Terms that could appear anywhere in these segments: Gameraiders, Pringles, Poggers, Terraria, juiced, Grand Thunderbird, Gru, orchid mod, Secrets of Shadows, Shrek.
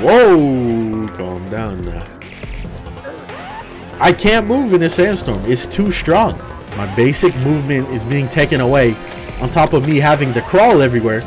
Whoa, calm down now. I can't move in this sandstorm. It's too strong. My basic movement is being taken away on top of me having to crawl everywhere.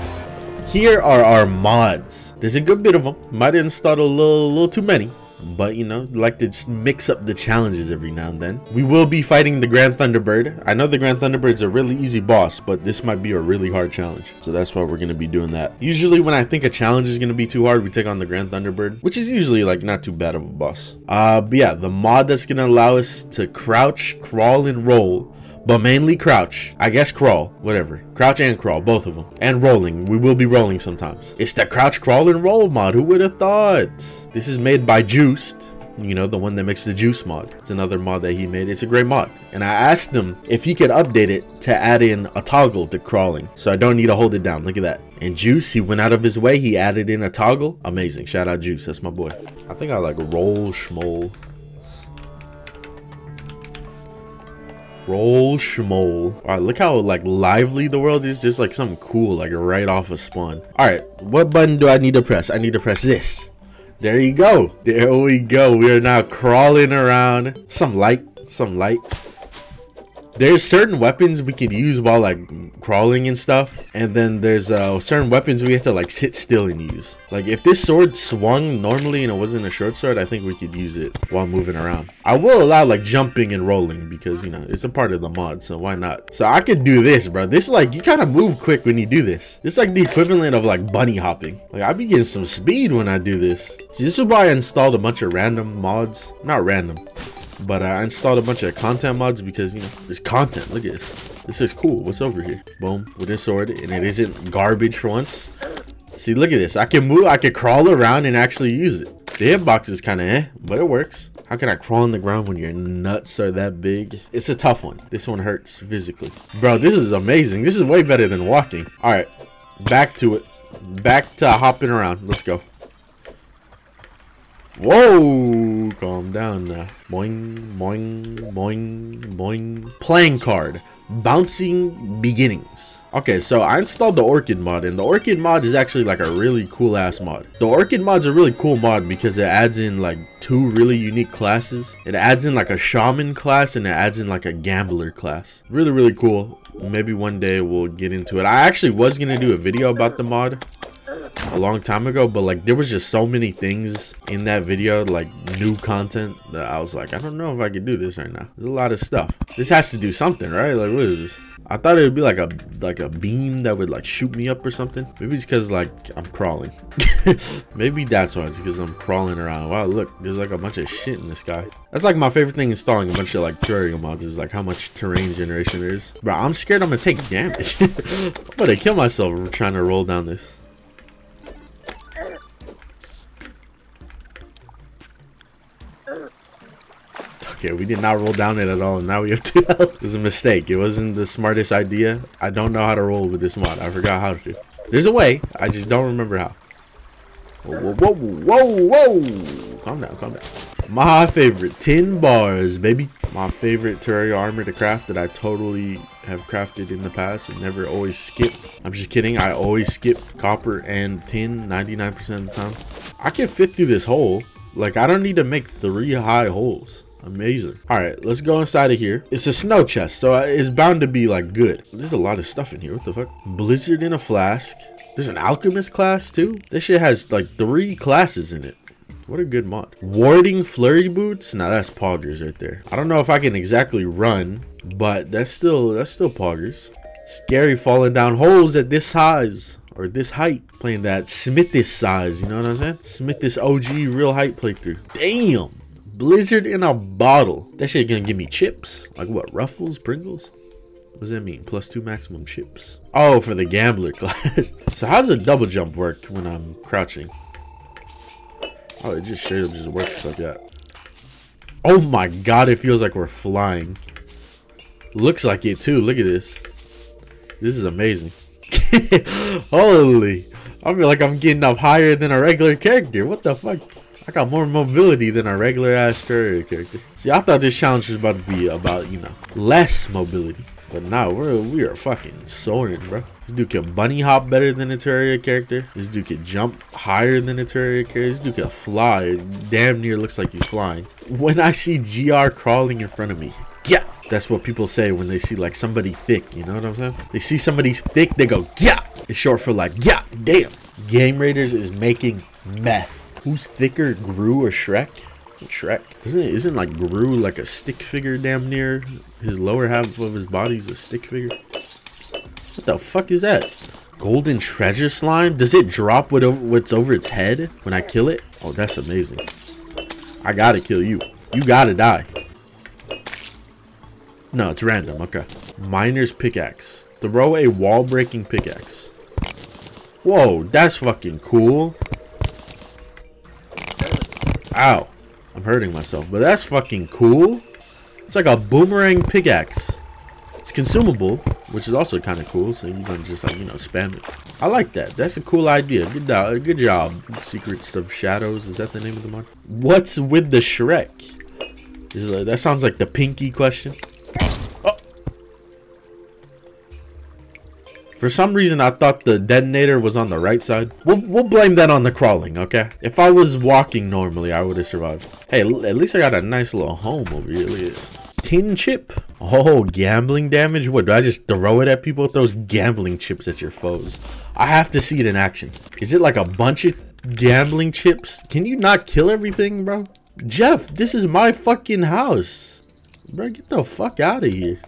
Here are our mods. There's a good bit of them. Might install a little too many. But, you know, like to just mix up the challenges every now and then. We will be fighting the Grand Thunderbird. I know the Grand Thunderbird's a really easy boss, but this might be a really hard challenge. So that's why we're going to be doing that. Usually when I think a challenge is going to be too hard, we take on the Grand Thunderbird, which is usually like not too bad of a boss. But yeah, the mod that's going to allow us to crouch, crawl, and roll. But mainly crouch. I guess crawl. Whatever. Crouch and crawl. Both of them. And rolling. We will be rolling sometimes. It's the crouch, crawl, and roll mod. Who would have thought? This is made by Juiced. You know, the one that makes the juice mod. It's another mod that he made. It's a great mod. And I asked him if he could update it to add in a toggle to crawling. So I don't need to hold it down. Look at that. And Juice, he went out of his way. He added in a toggle. Amazing. Shout out Juice. That's my boy. I think I like roll schmoll. Roll schmoll. All right, look how like lively the world is. Just like something cool, like right off of spawn. All right, what button do I need to press? I need to press this. There you go. There we go. We are now crawling around. Some light, some light. There's certain weapons we can use while like crawling and stuff, and then there's certain weapons we have to like sit still and use. Like if this sword swung normally and it wasn't a short sword, I think we could use it while moving around. I will allow like jumping and rolling because, you know, it's a part of the mod, so why not? So I could do this, bro. This, like, you kind of move quick when you do this. It's like the equivalent of like bunny hopping. Like I be getting some speed when I do this. See, this is why I installed a bunch of random mods. Not random, but I installed a bunch of content mods because, you know, there's content. Look at this. This is cool. What's over here? Boom. With this sword. And it isn't garbage for once. See, look at this. I can move. I can crawl around and actually use it. The hitbox is kind of eh, but it works. How can I crawl on the ground when your nuts are that big? It's a tough one. This one hurts physically. Bro, this is amazing. This is way better than walking. All right. Back to it. Back to hopping around. Let's go. Whoa, calm down now. Boing, boing, boing, boing. Playing card. Bouncing beginnings. Okay, so I installed the orchid mod, and the orchid mod is actually like a really cool ass mod. The orchid mod's a really cool mod because it adds in like two really unique classes. It adds in like a shaman class and it adds in like a gambler class. Really, really cool. Maybe one day we'll get into it. I actually was gonna do a video about the mod a long time ago, but like there was just so many things in that video, like new content, that I was like, I don't know if I could do this right now. There's a lot of stuff. This has to do something, right? Like, what is this? I thought it would be like a beam that would like shoot me up or something. Maybe it's because like I'm crawling. Maybe that's why. It's because I'm crawling around. Wow, look, there's like a bunch of shit in the sky. That's like my favorite thing installing a bunch of like Terraria mods is like how much terrain generation there is. Bro, I'm scared I'm gonna take damage. I'm gonna kill myself trying to roll down this. Okay, we did not roll down it at all, and now we have 2 health. It was a mistake. It wasn't the smartest idea. I don't know how to roll with this mod. I forgot how to. There's a way. I just don't remember how. Whoa, whoa, whoa, whoa, whoa. Calm down, calm down. My favorite. 10 bars, baby. My favorite Terraria armor to craft that I totally have crafted in the past and never always skip. I'm just kidding. I always skip copper and tin 99% of the time. I can fit through this hole. Like, I don't need to make 3 high holes. Amazing. All right, let's go inside of here. It's a snow chest, so it's bound to be like good. There's a lot of stuff in here. What the fuck? Blizzard in a flask. There's an alchemist class too. This shit has like 3 classes in it. What a good mod. Warding flurry boots. Now that's poggers right there. I don't know if I can exactly run, but that's still poggers. Scary falling down holes at this size or this height. Playing that Smithis size, you know what I'm saying? Smithis OG real height playthrough. Damn. Blizzard in a bottle. That shit gonna give me chips. Like what? Ruffles? Pringles? What does that mean? +2 maximum chips. Oh, for the gambler class. So how does a double jump work when I'm crouching? Oh, it just straight up just works like that. Oh my god, it feels like we're flying. Looks like it too. Look at this. This is amazing. Holy. I feel like I'm getting up higher than a regular character. What the fuck? I got more mobility than a regular ass Terraria character. See, I thought this challenge was about to be about, you know, less mobility. But now we are fucking soaring, bro. This dude can bunny hop better than a Terraria character. This dude can jump higher than a Terraria character. This dude can fly. Damn near looks like he's flying. When I see GR crawling in front of me, yeah, that's what people say when they see like somebody thick. You know what I'm saying? They see somebody thick, they go, yeah. It's short for like, yeah, damn. Game Raiders is making meth. Who's thicker, Gru or Shrek? Shrek. Isn't like Gru like a stick figure damn near? His lower half of his body's a stick figure. What the fuck is that? Golden treasure slime? Does it drop what's over its head when I kill it? Oh, that's amazing. I gotta kill you. You gotta die. No, it's random. Okay. Miner's pickaxe. Throw a wall-breaking pickaxe. Whoa, that's fucking cool. Ow. I'm hurting myself, but that's fucking cool. It's like a boomerang pickaxe. It's consumable, which is also kind of cool, so you can just, like, you know, spam it. I like that. That's a cool idea. Good job, Secrets of Shadows. Is that the name of the mod? What's with the Shrek? Is that sounds like the Pinky question. Oh. For some reason, I thought the detonator was on the right side. We'll blame that on the crawling, okay? If I was walking normally, I would have survived. Hey, at least I got a nice little home over here. Look at this. Tin chip. Oh, gambling damage. What, do I just throw it at people? It throws gambling chips at your foes. I have to see it in action. Is it like a bunch of gambling chips? Can you not kill everything, bro? Jeff, this is my fucking house. Bro, get the fuck out of here.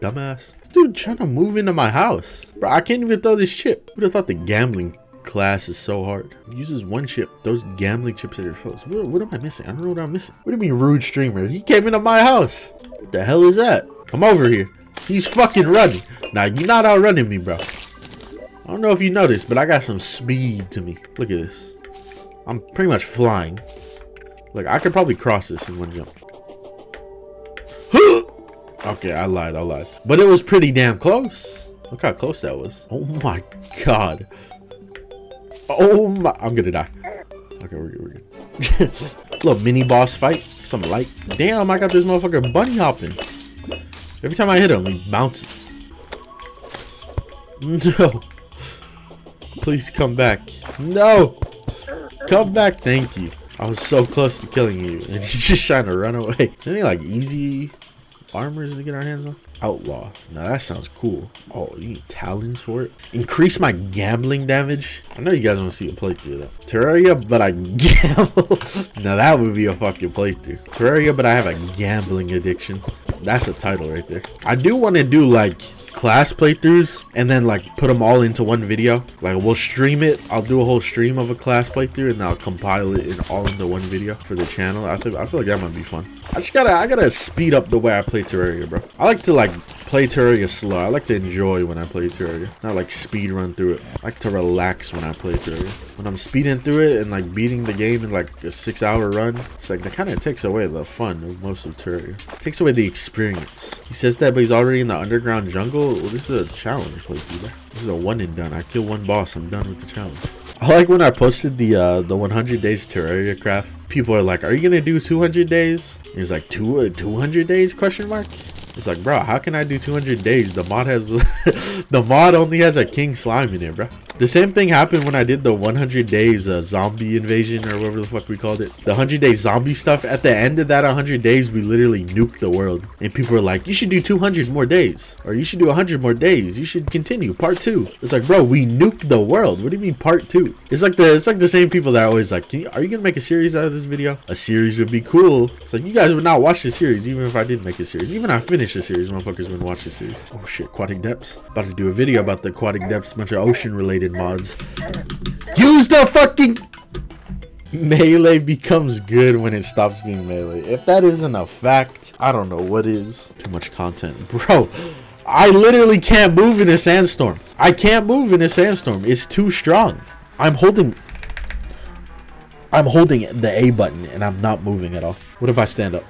Dumbass. This dude trying to move into my house. Bro, I can't even throw this chip. Who would have thought the gambling class is so hard? Uses one chip, those gambling chips at your foes. What am I missing? I don't know what I'm missing. What do you mean rude streamer? He came into my house. What the hell is that? Come over here. He's fucking running. Now you're not outrunning me, bro. I don't know if you noticed, but I got some speed to me. Look at this. I'm pretty much flying. Look, I could probably cross this in one jump. Okay, I lied. But it was pretty damn close. Look how close that was. Oh my god. Oh my, I'm gonna die. Okay, we're good. Little mini boss fight, something like. Damn, I got this motherfucker bunny hopping. Every time I hit him, he bounces. No. Please come back. No. Come back, thank you. I was so close to killing you, and he's just trying to run away. Is there any, like, easy armors to get our hands on? Outlaw. Now that sounds cool. Oh, you need talons for it. Increase my gambling damage. I know you guys want to see a playthrough of that. Terraria, but I gamble. Now that would be a fucking playthrough. Terraria, but I have a gambling addiction. That's a title right there. I do want to do like class playthroughs and then like put them all into one video. Like we'll stream it. I'll do a whole stream of a class playthrough and I'll compile it in all into one video for the channel. I feel like that might be fun. I gotta speed up the way I play Terraria, bro. I like to like play Terraria slow. I like to enjoy when I play Terraria, not like speed run through it. I like to relax when I play Terraria. When I'm speeding through it and like beating the game in like a 6-hour run, it's like that kind of takes away the fun of most of Terraria. It takes away the experience. He says that, but he's already in the underground jungle. Well, this is a challenge playthrough, bro. This is a one and done. I kill one boss, I'm done with the challenge. I like when I posted the 100 days Terraria craft. People are like, "Are you gonna do 200 days?" And it's like 200 days ? It's like, bro, how can I do 200 days? The mod has the mod only has a king slime in it, bro. The same thing happened when I did the 100 days zombie invasion or whatever the fuck we called it. The 100 day zombie stuff. At the end of that 100 days, we literally nuked the world. And people were like, you should do 200 more days. Or you should do 100 more days. You should continue. Part 2. It's like, bro, we nuked the world. What do you mean part 2? It's like the same people that are always like, are you going to make a series out of this video? A series would be cool. It's like, you guys would not watch the series even if I did make a series. Even if I finished the series, motherfuckers wouldn't watch the series. Oh shit, aquatic depths. About to do a video about the aquatic depths. Bunch of ocean related mods. Use the fucking melee becomes good when it stops being melee. If that isn't a fact, I don't know what is. Too much content, bro. I literally can't move in a sandstorm. I can't move in a sandstorm. It's too strong. I'm holding the A button and I'm not moving at all. What if I stand up?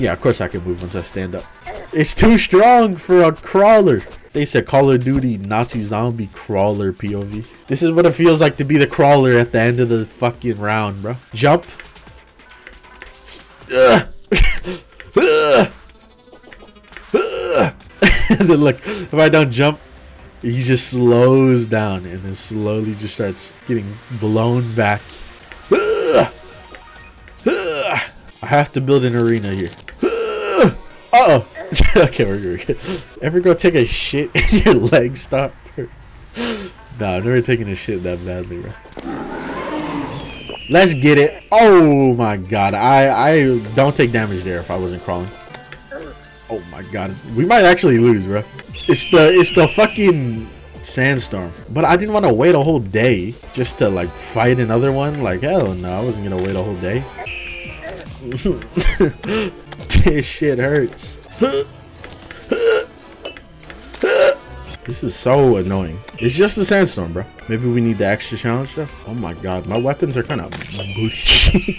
Yeah, of course I can move once I stand up. It's too strong for a crawler. They said Call of Duty Nazi zombie crawler POV. This is what it feels like to be the crawler at the end of the fucking round, bro. Jump. And then look, if I don't jump, he just slows down and then slowly just starts getting blown back. I have to build an arena here. Uh-oh. Okay, we're good. Ever go take a shit and your leg stopped? Nah, I've never taken a shit that badly, bro. Let's get it. Oh my god. I don't take damage there if I wasn't crawling. Oh my god. We might actually lose, bro. It's the fucking sandstorm. But I didn't want to wait a whole day just to like fight another one. Like, hell no, I wasn't gonna wait a whole day. This shit hurts. This is so annoying. It's just a sandstorm, bro. Maybe we need the extra challenge though. Oh my god, my weapons are kind of bougie.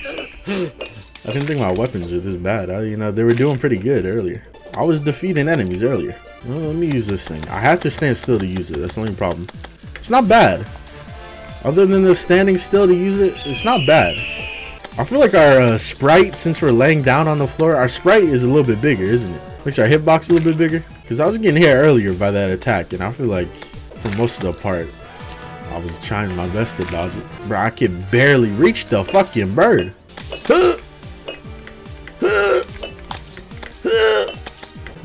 I didn't think my weapons were this bad. You know, they were doing pretty good earlier. I was defeating enemies earlier. Well, let me use this thing. I have to stand still to use it. That's the only problem. It's not bad. Other than the standing still to use it, it's not bad. I feel like our sprite, since we're laying down on the floor, our sprite is a little bit bigger, isn't it? Makes our hitbox a little bit bigger. Because I was getting hit earlier by that attack, and I feel like for most of the part, I was trying my best to dodge it. Bro, I can barely reach the fucking bird.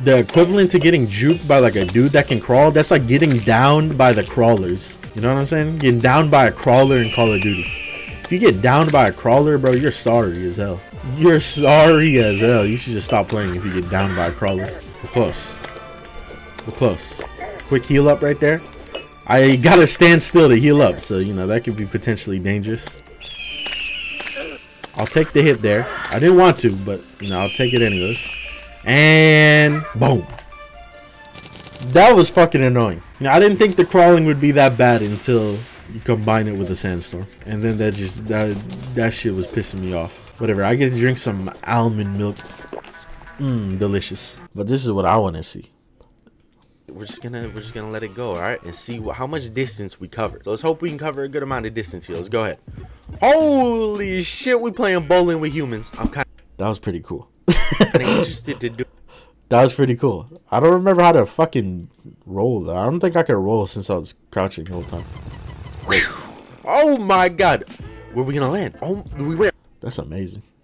The equivalent to getting juked by like a dude that can crawl, that's like getting downed by the crawlers. You know what I'm saying? Getting downed by a crawler in Call of Duty. If you get downed by a crawler, bro, you're sorry as hell. You're sorry as hell. You should just stop playing if you get downed by a crawler. We're close. We're close. Quick heal up right there. I gotta stand still to heal up, so you know that could be potentially dangerous. I'll take the hit there. I didn't want to, but you know, I'll take it anyways. And boom, that was fucking annoying. You know, I didn't think the crawling would be that bad until you combine it with a sandstorm, and then that shit was pissing me off. Whatever, I get to drink some almond milk. Delicious. But this is what I want to see. We're just gonna let it go, all right, and see how much distance we cover. So let's hope we can cover a good amount of distance here. Let's go ahead. Holy shit, we playing bowling with humans. I'm kind of, that was pretty cool. Interested to do. That was pretty cool. I don't remember how to fucking roll though. I don't think I could roll since I was crouching the whole time. Whew. Oh my god, where are we gonna land? Oh, we went. That's amazing.